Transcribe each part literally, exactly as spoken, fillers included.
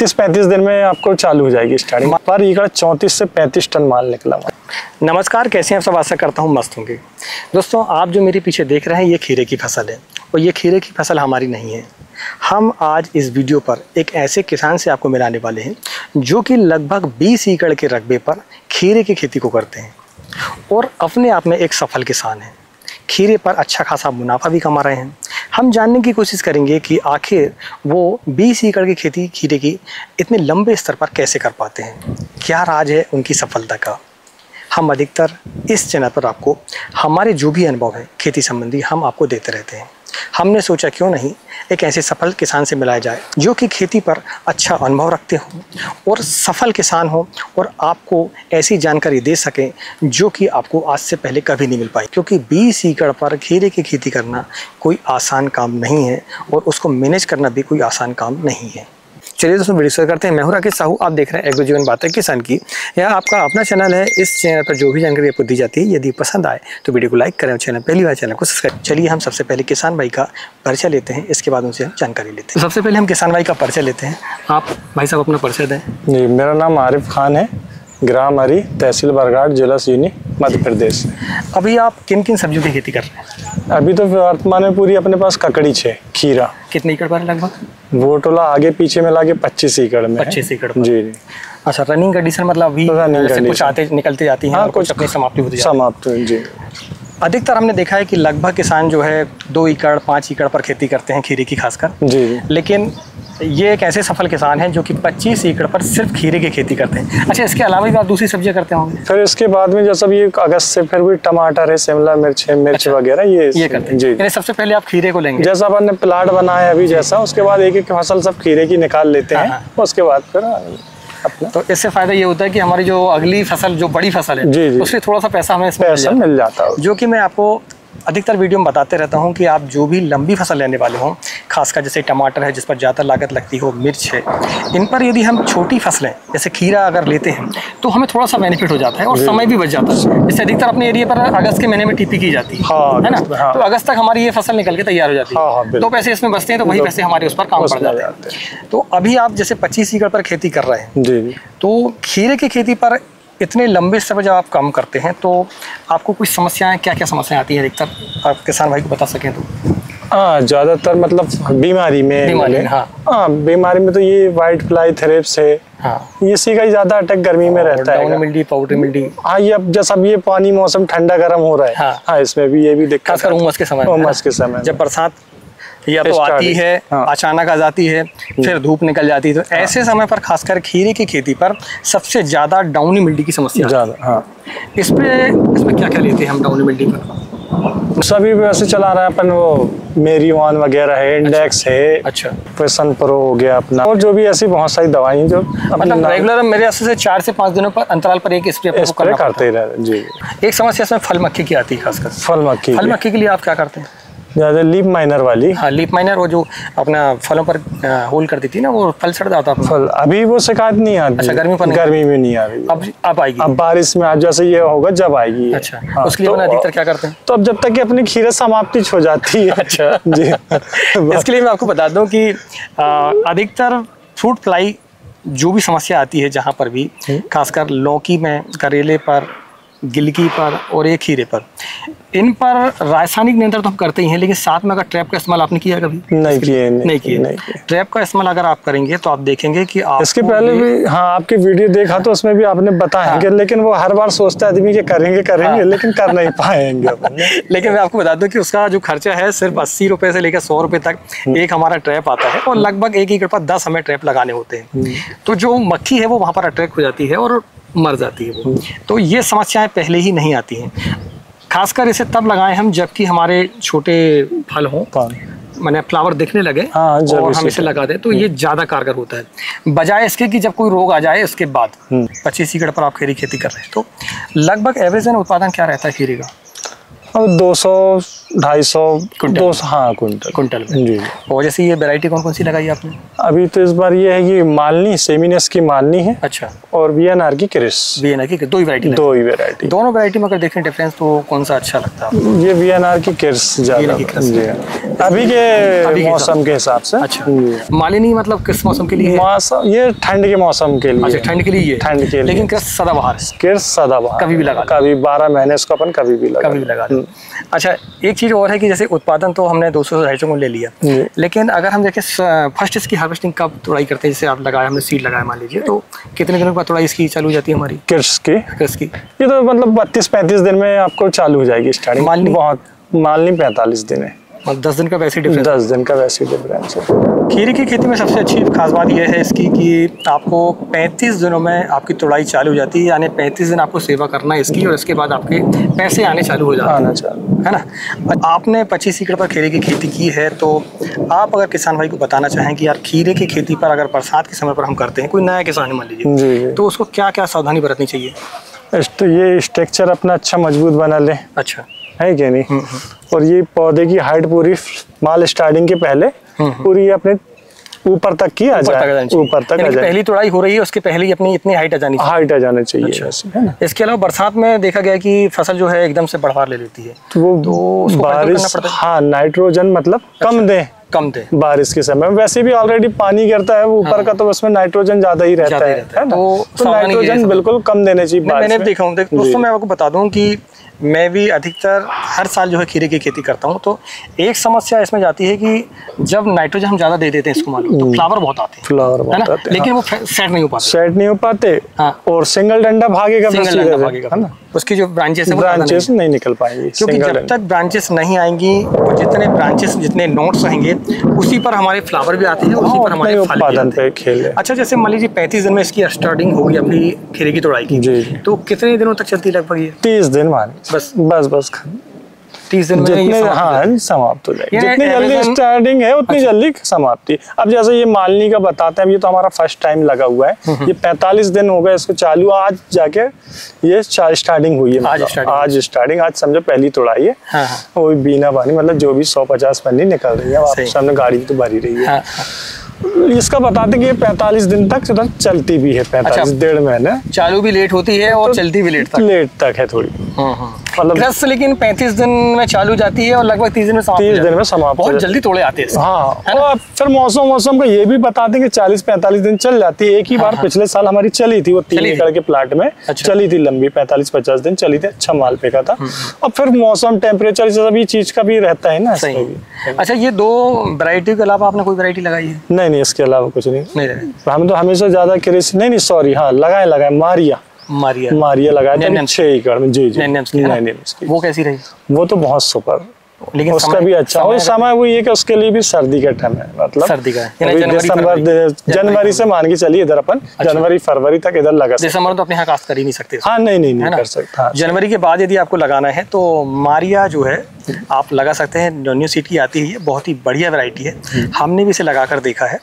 तीस पैंतीस दिन में आपको चालू हो जाएगी स्टार्टिंग। पर ये चौंतीस से पैंतीस टन माल निकला हुआ। नमस्कार, कैसे हैं आप सब? आशा करता हूँ मस्त होंगे। दोस्तों, आप जो मेरे पीछे देख रहे हैं ये खीरे की फसल है और ये खीरे की फसल हमारी नहीं है। हम आज इस वीडियो पर एक ऐसे किसान से आपको मिलाने वाले हैं जो कि लगभग बीस एकड़ के रकबे पर खीरे की खेती को करते हैं और अपने आप में एक सफल किसान है। खीरे पर अच्छा खासा मुनाफा भी कमा रहे हैं। हम जानने की कोशिश करेंगे कि आखिर वो बीस एकड़ की खेती खीरे की इतने लंबे स्तर पर कैसे कर पाते हैं, क्या राज है उनकी सफलता का। हम अधिकतर इस चैनल पर आपको हमारे जो भी अनुभव है खेती संबंधी हम आपको देते रहते हैं। हमने सोचा क्यों नहीं एक ऐसे सफल किसान से मिलाया जाए जो कि खेती पर अच्छा अनुभव रखते हों और सफल किसान हो और आपको ऐसी जानकारी दे सकें जो कि आपको आज से पहले कभी नहीं मिल पाई। क्योंकि बीस एकड़ पर खीरे की खेती करना कोई आसान काम नहीं है और उसको मैनेज करना भी कोई आसान काम नहीं है। चलिए दोस्तों, वीडियो शुरू करते हैं। मैं हूं राकेश साहू, आप देख रहे हैं एग्रो जीवन बातें किसान की। यह आपका अपना चैनल है। इस चैनल पर जो भी जानकारी आपको दी जाती है, यदि पसंद आए तो वीडियो को लाइक करें और चैनल पहली बार चैनल को सब्सक्राइब। चलिए हम सबसे पहले किसान भाई का परिचय लेते हैं, इसके बाद उनसे हम जानकारी लेते हैं। सबसे पहले हम किसान भाई का परिचय लेते हैं। आप भाई साहब अपना परिचय दें। जी, मेरा नाम आरिफ खान है, ग्राम हरी, तहसील बरगाड़, जिला सीनी, मध्य प्रदेश। अभी आप किन किन सब्जियों की खेती कर रहे हैं? अभी तो वर्तमान में पूरी अपने पास ककड़ी छे, खीरा। कितने एकड़ पर लगभग? वो टोला आगे पीछे में लागे पच्चीस एकड़ में। पच्चीस एकड़ जी जी। अच्छा, रनिंग कंडीशन मतलब अभी तो कुछ आते निकलते जाती हैं। हाँ, और कुछ अपनी समाप्ति होती है। समाप्त जी। अधिकतर हमने देखा है कि लगभग किसान जो है दो एकड़ पाँच एकड़ पर खेती करते हैं खीरे की, खासकर जी। लेकिन ये एक ऐसे सफल किसान हैं जो कि पच्चीस एकड़ पर सिर्फ खीरे की खेती करते हैं। अच्छा, इसके अलावा भी आप दूसरी सब्जियां करते होंगे? फिर इसके बाद में जैसा ये अगस्त से फिर भी टमाटर है, शिमला मिर्च है, मिर्च वगैरह ये ये करते हैं जी। सबसे पहले आप खीरे को लेंगे। जैसा अपन ने प्लाट बनाया अभी जैसा, उसके बाद एक एक फसल सब खीरे की निकाल लेते हैं। उसके बाद फिर अपना तो इससे फायदा ये होता है कि हमारी जो अगली फसल जो बड़ी फसल है उससे थोड़ा सा पैसा हमें पैसा मिल जाता है, जो कि मैं आपको अधिकतर वीडियो में बताते रहता हूं कि आप जो भी लंबी फसल लेने वाले हों, खासकर जैसे टमाटर है जिस पर ज़्यादा लागत लगती हो, मिर्च है, इन पर यदि हम छोटी फसलें जैसे खीरा अगर लेते हैं तो हमें थोड़ा सा बेनिफिट हो जाता है और समय भी बच जाता है। जैसे अधिकतर अपने एरिया पर अगस्त के महीने में टीपी की जाती है, हाँ, है ना। हाँ। तो अगस्त तक हमारी ये फसल निकल के तैयार हो जाती है। हाँ, हाँ, तो पैसे इसमें बचते हैं, तो वही पैसे हमारे उस पर काम पड़ जाते हैं। तो अभी आप जैसे पच्चीस एकड़ पर खेती कर रहे हैं, तो खीरे की खेती पर इतने लंबे स्तर पर जब आप काम करते हैं तो आपको कुछ समस्याएं, क्या क्या समस्याएं आती हैं अधिकतर, आप किसान भाई को बता सकें तो? हाँ, ज़्यादातर मतलब बीमारी में बीमारी में हाँ हाँ बीमारी में तो ये वाइट फ्लाई, थ्रिप्स है। हाँ, इसी का ही ज़्यादा अटैक गर्मी में रहता है। Mildew, powder mildew. हाँ, ये अब जैसा ये पानी मौसम ठंडा गर्म हो रहा है। हाँ, हाँ, इसमें भी ये भी दिक्कत, खासकर उमस के समय, उमस के समय जब बरसात या तो आती है, हाँ, अचानक आ जाती है, फिर धूप निकल जाती है। तो हाँ, ऐसे समय पर खासकर खीरे की खेती पर सबसे ज्यादा डाउनी मिल्डी की समस्या ज्यादा। हाँ, इस पे इसमें क्या क्या लेते हैं हम डाउनी मिल्डी पर? सभी वैसे चला रहा है अपन, वो मेरीवान वगैरह है, इंडेक्स है। अच्छा, पैशन प्रो हो गया अपना, और जो भी ऐसी बहुत सारी दवाई जो मतलब रेगुलर मेरे हिसाब से चार से पाँच दिनों पर अंतराल पर एक स्प्रे करना पड़ता है जी। एक समस्या इसमें फल मक्खी की आती है, खासकर फल मक्खी। फल मक्खी के लिए आप क्या करते हैं? ज़्यादा लीप माइनर वाली। हाँ, लीप माइनर, वो जो अपना फलों पर होल कर देती है ना, वो फल सड़ जाता है फल। अभी वो शिकायत नहीं आती। अच्छा, गर्मी पर गर्मी में नहीं आ रही। अब अब आएगी, अब बारिश में, अब जैसे ये होगा जब आएगी। अच्छा, हाँ, उसके लिए तो अधिकतर क्या करते हैं? तो अब जब तक कि अपनी खीरा समाप्ति हो जाती है। अच्छा जी। इसके लिए मैं आपको बता दूँ कि अधिकतर फ्रूट फ्लाई जो भी समस्या आती है जहाँ पर भी, खासकर लौकी में, करेले पर, गिलकी पर और ये खीरे पर, इन पर रासायनिक नियंत्रण तो हम करते ही हैं, लेकिन साथ में अगर ट्रैप का इस्तेमाल आपने किया कभी? नहीं किया, नहीं किया। ट्रैप का इस्तेमाल अगर आप करेंगे तो आप देखेंगे कि आप इसके पहले भी, हाँ, आपकी वीडियो देखा तो उसमें भी आपने बताया। हाँ, लेकिन वो हर बार सोचता है आदमी कि करेंगे करेंगे। हाँ, लेकिन कर नहीं पाएंगे। लेकिन मैं आपको बता दूं कि उसका जो खर्चा है सिर्फ अस्सी रुपये से लेकर सौ रुपये तक एक हमारा ट्रैप आता है, और लगभग एक एकड़ पर दस हमें ट्रैप लगाने होते हैं। तो जो मक्खी है वो वहाँ पर अट्रैक्ट हो जाती है और मर जाती है वो। तो ये समस्याएं पहले ही नहीं आती हैं। खासकर इसे तब लगाएं हम जबकि हमारे छोटे फल हों, मैंने फ्लावर दिखने लगे। हाँ, और हम इसे लगा दें तो ये ज़्यादा कारगर होता है, बजाय इसके कि जब कोई रोग आ जाए उसके बाद। पच्चीस एकड़ पर आप खीरे खेती कर रहे हैं तो लगभग एवरेज उत्पादन क्या रहता है खीरे का? और दो सौ ढाई सौ दो सौ हाँ कुंटल कुंटल जी। और जैसे ये वैरायटी कौन कौन सी लगाई आपने अभी? तो इस बार ये है कि मालनी सेमिनस की मालनी है। अच्छा। और वीएनआर की क्रिस। वीएनआर की दो ही वैरायटी दो ही वैरायटी दोनों वैरायटी में अगर देखें डिफरेंस तो कौन सा अच्छा लगता है? ये वीएनआर की क्रिस ज्यादा अभी के मौसम के हिसाब से। अच्छा। मालिनी मतलब किस मौसम के लिए? मौसम ये ठंड के मौसम के लिए। ठंड के लिए ठंड के लिए। लेकिन क्रिस सदाबहार क्रिस सदाबहार कभी भी लगा कभी बारह महीने उसको अपन कभी भी लगा कभी भी लगा। अच्छा, एक चीज और है कि जैसे उत्पादन तो हमने दो सौ ढाई सौ ले लिया, लेकिन अगर हम देखें फर्स्ट इसकी हार्वेस्टिंग कब तुड़ाई करते हैं? जैसे आप लगाया हमने सीड लगाया मान लीजिए, तो कितने दिनों के बाद तुड़ाई इसकी चालू हो जाती है हमारी किर्स की? किर्स की ये तो मतलब बत्तीस पैंतीस दिन में आपको चालू हो जाएगी स्टार्टिंग। मालनी बहुत मालनी पैंतालीस दिन है और दस दिन का वैसे डिफरेंस दस दिन का वैसे डिफरेंस है। खीरे की खेती में सबसे अच्छी खास बात यह है इसकी कि आपको पैंतीस दिनों में आपकी तुड़ाई चालू हो जाती है, यानी पैंतीस दिन आपको सेवा करना है इसकी और इसके बाद आपके पैसे आने चालू हो जाते हैं चालू है ना। आपने पच्चीस एकड़ पर खीरे की खेती की है, तो आप अगर किसान भाई को बताना चाहें कि यार खीरे की खेती पर अगर बरसात के समय पर हम करते हैं, कोई नया किसान मान लीजिए, तो उसको क्या क्या सावधानी बरतनी चाहिए? तो ये स्ट्रक्चर अपना अच्छा मजबूत बना लें। अच्छा है क्या नहीं? और ये पौधे की हाइट पूरी माल स्टार्टिंग के पहले पूरी अपने ऊपर तक की आ जाए, ऊपर तक आ जाए। पहली तुड़ाई हो रही है उसके पहले ही अपनी इतनी हाइट आ जानी हाइट आ जाना चाहिए। अच्छा। इसके अलावा बरसात में देखा गया कि फसल जो है एकदम से बढ़वार ले लेती है, तो वो बारिश हाँ नाइट्रोजन मतलब कम दें कम थे बारिश के समय। वैसे भी ऑलरेडी पानी गिरता है ऊपर हाँ। का तो उसमें नाइट्रोजन ज्यादा ही रहता है, है ना? तो, तो नाइट्रोजन बिल्कुल कम देने चाहिए। मैंने देखा हूँ दोस्तों, मैं आपको बता दूं कि मैं भी अधिकतर हर साल जो है खीरे की खेती करता हूँ, तो एक समस्या इसमें जाती है कि जब नाइट्रोजन हम ज्यादा दे देते हैं इसको मालूम तो फ्लावर बहुत आते हैं फ्लावर बहुत आते हैं, लेकिन वो सेट नहीं हो पाते सेट नहीं हो पाते और सिंगल डंडा भागेगा, उसकी जो ब्रांचेस है ब्रांचेस नहीं निकल पाएंगी, क्योंकि जब तक ब्रांचेस नहीं आएंगी और जितने ब्रांचेस जितने नोट्स रहेंगे उसी पर हमारे फ्लावर भी आते हैं उसी पर हमारे उत्पादन पे खेल है। अच्छा, जैसे मान लीजिए पैंतीस दिन में इसकी स्टार्टिंग होगी अपनी खीरे की तुड़ाई की, तो कितने दिनों तक चलती लगभग ये? तीस दिन मान बस बस बस तीस दिन में हाँ समाप्त हो जाएगी। जितनी जल्दी स्टार्टिंग है उतनी जल्दी समाप्ति। अब जैसे ये मालनी का बताते हैं, अब ये तो हमारा फर्स्ट टाइम लगा हुआ है, ये पैंतालीस दिन हो गए इसको चालू, आज जाके ये स्टार्टिंग हुई है आज स्टार्टिंग आज स्टार्टिंग आज समझो पहली तुड़ाई है और बीना पानी मतलब जो भी सौ पचास पन्नी निकल रही है, आप सामने गाड़ी तो भरी रही है। इसका बताते कि ये पैंतालीस दिन तक चलती भी है, पैंतालीस डेढ़ महीने चालू भी लेट होती है और तो चलती भी लेट तक लेट तक है थोड़ी मतलब रस, लेकिन पैंतीस दिन में चालू जाती है और लगभग तीस दिन में तीस दिन में समाप्त बहुत जल्दी तोड़े आते हैं। हाँ, और फिर मौसम मौसम का ये भी बताते हैं कि चालीस पैंतालीस दिन चल जाती है। एक ही बार पिछले साल हमारी चली थी, वो तीन एकड़ के प्लाट में चली थी लंबी, पैंतालीस पचास दिन चली थी, अच्छा माल फेंका था। और फिर मौसम टेम्परेचर सभी चीज का भी रहता है ना। अच्छा, ये दो वैरायटी के अलावा आपने कोई वैरायटी लगाई है? नहीं नहीं, इसके अलावा कुछ नहीं, नहीं हम तो हमेशा ज्यादा क्रेज नहीं नहीं सॉरी हाँ लगाए लगाए मारिया मारिया मारिया लगाया छह एकड़ में जी जी। वो कैसी रही? वो तो बहुत सुपर, लेकिन उसका भी अच्छा और समय वो ये कि उसके लिए भी सर्दी का टाइम है, मतलब सर्दी का दिसंबर जनवरी से मान के चलिए इधर अपन जनवरी फरवरी तक इधर लगा सकते। दिसंबर तो अपने यहाँ काश्त कर ही नहीं सकते। हाँ नहीं नहीं नहीं कर सकता। जनवरी के बाद यदि आपको लगाना है तो मारिया जो है आप लगा सकते हैं, न्यू सीड की आती है, बहुत ही बढ़िया वैरायटी है, हमने भी इसे लगा कर देखा है।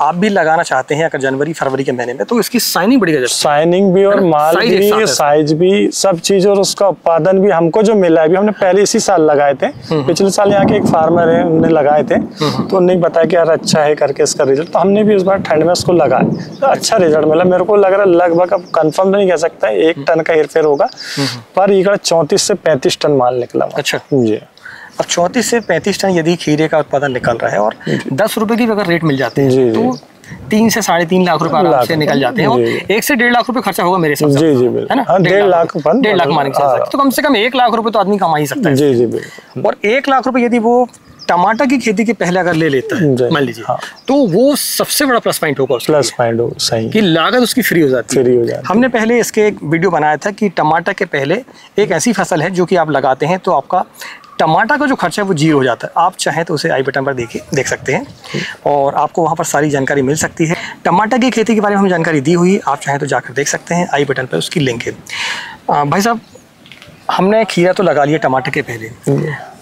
आप भी लगाना चाहते हैं अगर जनवरी फरवरी के महीने में तो इसकी साइनिंग बढ़िया, साइनिंग भी और माल भी साइज भी सब चीज और उसका उत्पादन भी हमको जो मिला है भी हमने पहले इसी साल लगाए थे। पिछले साल यहाँ के एक फार्मर है उन्होंने लगाए थे तो उन्होंने बताया कि यार अच्छा है करके इसका रिजल्ट, तो हमने भी इस बार ठंड में उसको लगाया तो अच्छा रिजल्ट मिला। मेरे को लग रहा है लगभग अब कंफर्म तो नहीं कह सकता है, एक टन का हेरफेर होगा पर एकड़ चौंतीस से पैंतीस टन माल निकला। अच्छा जी। अब चौंतीस से पैंतीस टन यदि खीरे का उत्पादन निकल रहा है और दस रुपए की अगर रेट मिल जाते हैं तो तीन से साढ़े तीन लाख रुपए आराम से निकल जाते हैं और एक से डेढ़ लाख रुपए खर्चा होगा मेरे हिसाब से, है ना? डेढ़ लाख डेढ़ लाख मानिक तो कम से कम एक लाख रुपए तो आदमी कमा ही सकता है। जी जी। और एक लाख रुपए यदि वो टमाटर की खेती के पहले अगर ले लेता है मान लीजिए, हाँ। तो वो सबसे बड़ा प्लस पॉइंट होगा, प्लस पॉइंट होगा सही कि लागत उसकी फ्री हो जाती है फ्री हो जाती है। हमने पहले इसके एक वीडियो बनाया था कि टमाटर के पहले एक ऐसी फसल है जो कि आप लगाते हैं तो आपका टमाटर का जो खर्चा है वो जीरो हो जाता है। आप चाहें तो उसे आई बटन पर देखिए देख सकते हैं और आपको वहाँ पर सारी जानकारी मिल सकती है। टमाटर की खेती के बारे में हम जानकारी दी हुई, आप चाहें तो जाकर देख सकते हैं, आई बटन पर उसकी लिंक है। भाई साहब, हमने खीरा तो लगा लिया टमाटर के पहले,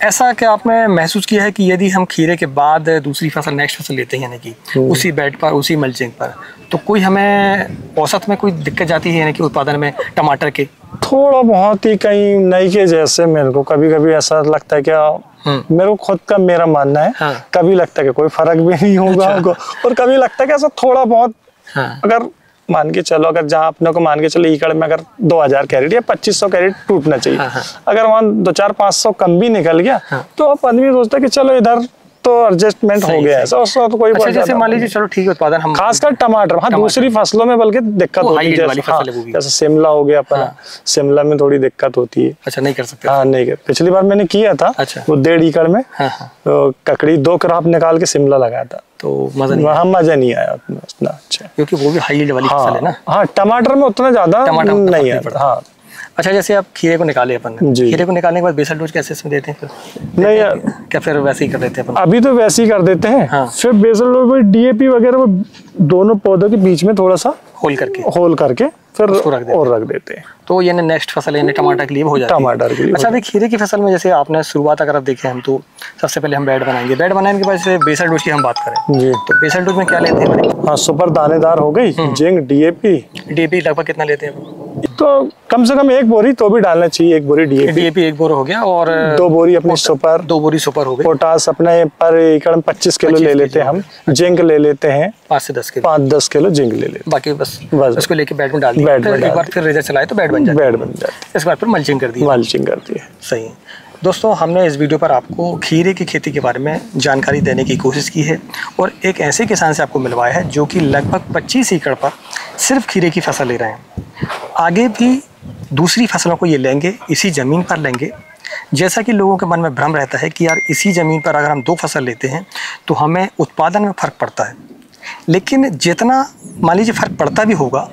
ऐसा क्या आपने महसूस किया है कि यदि हम खीरे के बाद दूसरी फसल नेक्स्ट फसल लेते हैं यानी कि उसी बेड पर उसी मल्चिंग पर, तो कोई हमें औसत में कोई दिक्कत जाती है यानी कि उत्पादन में टमाटर के? थोड़ा बहुत ही कहीं नई के जैसे मेरे को कभी कभी ऐसा लगता है कि मेरे को खुद का मेरा मानना है हाँ। कभी लगता है कि कोई फर्क भी नहीं होगा अच्छा। और कभी लगता है कि ऐसा थोड़ा बहुत हाँ। अगर मान के चलो अगर जहाँ अपने को मान के चलो एकड़ में अगर दो हज़ार कैरेट या पच्चीस सौ कैरेट टूटना चाहिए हाँ। अगर वहाँ दो चार पाँच सौ कम भी निकल गया हाँ। तो अब आदमी सोचता है कि चलो इधर तो एडजस्टमेंट हो गया है तो कोई अच्छा, जैसे मान लीजिए चलो ठीक है उत्पादन हम खासकर टमाटर हाँ दूसरी फसलों में बल्कि दिक्कत होती है हाँ, जैसे शिमला हो गया अपना शिमला हाँ। में थोड़ी दिक्कत होती है अच्छा नहीं कर सकते हाँ नहीं कर पिछली बार मैंने किया था वो डेढ़ एकड़ में ककड़ी दो क्रॉप निकाल के शिमला लगाया था तो मजा नहीं वहाँ मजा नहीं आया उतना अच्छा क्योंकि वो भी हाई यील्ड वाली फसल है ना हाँ टमाटर में उतना ज्यादा नहीं आता हाँ अच्छा जैसे आप खीरे को निकाले अपन खीरे को निकालने के बाद बेसल डोज कैसे इसमें देते हैं फिर नहीं यार क्या फिर वैसे ही कर देते हैं अपन अभी तो वैसे ही कर देते हैं हाँ। फिर बेसल डोज डीएपी वगैरह दोनों पौधों के बीच में थोड़ा सा होल करके होल करके फिर रख देते और रख देते हैं तो ये नेक्स्ट फसल यानी टमाटर के लिए हो जाता है टमाटर के लिए अच्छा अभी खीरे की फसल में जैसे आपने शुरुआत अगर आप देखें हम तो सबसे पहले हम बेड बनाएंगे बेड बनाने के बाद जैसे बेसल डोज की हम बात करें जी तो बेसल डोज में क्या लेते हैं हाँ सुपर दानेदार हो गई जिंक डीएपी डीएपी लगभग कितना लेते हैं तो कम से कम एक बोरी तो भी डालना चाहिए एक बोरी डीएपी डीएपी एक बोर हो गया और दो बोरी अपनी सुपर दो बोरी सुपर हो गई पोटास अपने पर एकड़ पच्चीस किलो ले लेते हैं हम जिंक ले लेते हैं पाँच से दस किलो पाँच दस किलो जिंक ले लेते हैं बाकी बस बस उसको लेके बेड में डाल दिया एक बार फिर रेजर चलाए तो बेड बन जाता है बेड बन जाता है इस बार फिर मल्चिंग कर दी मल्चिंग कर दी है सही है दोस्तों हमने इस वीडियो पर आपको खीरे की खेती के बारे में जानकारी देने की कोशिश की है और एक ऐसे किसान से आपको मिलवाया है जो कि लगभग पच्चीस एकड़ पर सिर्फ खीरे की फसल ले रहे हैं आगे भी दूसरी फसलों को ये लेंगे इसी ज़मीन पर लेंगे जैसा कि लोगों के मन में भ्रम रहता है कि यार इसी ज़मीन पर अगर हम दो फसल लेते हैं तो हमें उत्पादन में फ़र्क पड़ता है लेकिन जितना मान लीजिए फ़र्क पड़ता भी होगा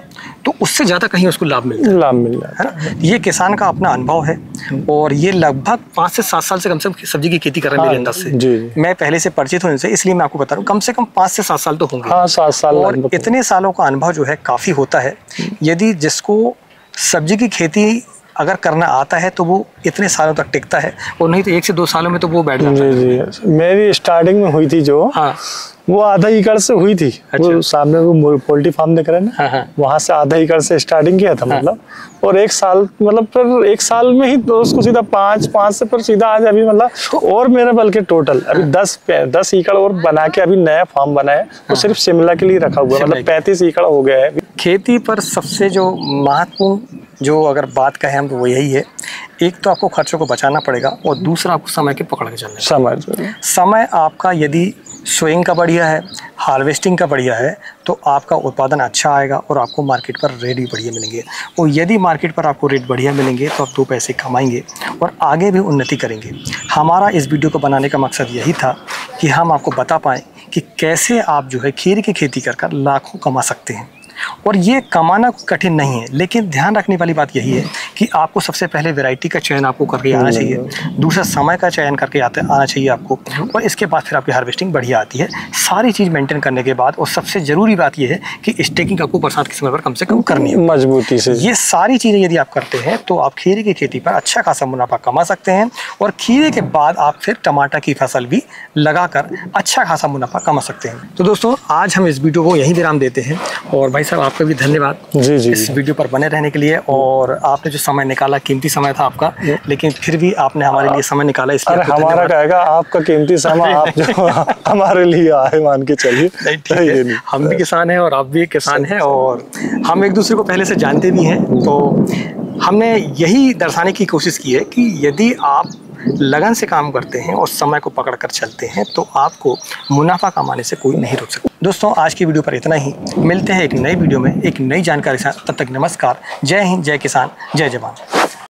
तो उससे ज़्यादा कहीं उसको लाभ मिलता है लाभ मिल जाता है ना ये किसान का अपना अनुभव है और ये लगभग पाँच से सात साल से कम से कम सब्जी की खेती कर रहे हैं मेरे अंदाज से जी। मैं पहले से परिचित हूँ इनसे इसलिए मैं आपको बता रहा हूँ कम से कम पाँच से सात साल तो होंगे हाँ सात साल और इतने सालों का अनुभव जो है काफ़ी होता है यदि जिसको सब्जी की खेती अगर करना आता है तो वो इतने सालों तक टिकता है और नहीं तो एक से दो सालों में तो वो बैठ जाता है जी जी मेरी स्टार्टिंग में हुई थी जो हाँ वो आधा एकड़ से हुई थी अच्छा। वो सामने वो पोल्ट्री फार्म देख रहे हैं ना हाँ हाँ। वहाँ से आधा एकड़ से स्टार्टिंग किया था हाँ। मतलब और एक साल मतलब फिर एक साल में ही तो उसको सीधा पाँच पाँच से फिर सीधा आज अभी मतलब और मेरा बल्कि टोटल अभी दस दस एकड़ और बना के अभी नया फार्म बना है वो तो सिर्फ शिमला के लिए रखा हुआ है मतलब पैंतीस एकड़ हो गया है खेती पर सबसे जो महत्वपूर्ण जो अगर बात कहें हम तो वो यही है एक तो आपको खर्चों को बचाना पड़ेगा और दूसरा आपको समय के पकड़ के चलना समय समय आपका यदि सोइंग का बढ़िया है हार्वेस्टिंग का बढ़िया है तो आपका उत्पादन अच्छा आएगा और आपको मार्केट पर रेट भी बढ़िया मिलेंगे और यदि मार्केट पर आपको रेट बढ़िया मिलेंगे तो आप दो पैसे कमाएंगे और आगे भी उन्नति करेंगे। हमारा इस वीडियो को बनाने का मकसद यही था कि हम आपको बता पाएँ कि कैसे आप जो है खीरे की खेती कर कर लाखों कमा सकते हैं और ये कमाना कठिन नहीं है लेकिन ध्यान रखने वाली बात यही है कि आपको सबसे पहले वैरायटी का चयन आपको करके आना चाहिए दूसरा समय का चयन करके आते आना चाहिए आपको और इसके बाद फिर आपकी हार्वेस्टिंग बढ़िया आती है सारी चीज़ मेंटेन करने के बाद। और सबसे ज़रूरी बात यह है कि स्टेकिंग आपको बरसात के समय पर कम से कम करनी है मजबूती से। ये सारी चीज़ें यदि आप करते हैं तो आप खीरे की खेती पर अच्छा खासा मुनाफा कमा सकते हैं और खीरे के बाद आप फिर टमाटर की फसल भी लगा कर अच्छा खासा मुनाफा कमा सकते हैं। तो दोस्तों आज हम इस वीडियो को यहीं विराम देते हैं और भाई साहब आपका भी धन्यवाद जी जी इस वीडियो पर बने रहने के लिए और आपने जो समय निकाला कीमती समय था आपका लेकिन फिर भी आपने हमारे लिए समय निकाला इसलिए हमारा कहेगा आपका कीमती समय आप जो हमारे लिए आए मान के चलिए नहीं ठीक है हम भी किसान हैं और आप भी किसान हैं और हम एक दूसरे को पहले से जानते भी हैं तो हमने यही दर्शाने की कोशिश की है कि यदि आप लगन से काम करते हैं और समय को पकड़ कर चलते हैं तो आपको मुनाफा कमाने से कोई नहीं रोक सकता। दोस्तों आज की वीडियो पर इतना ही, मिलते हैं एक नई वीडियो में एक नई जानकारी के साथ, तब तक नमस्कार, जय हिंद, जय किसान, जय जवान।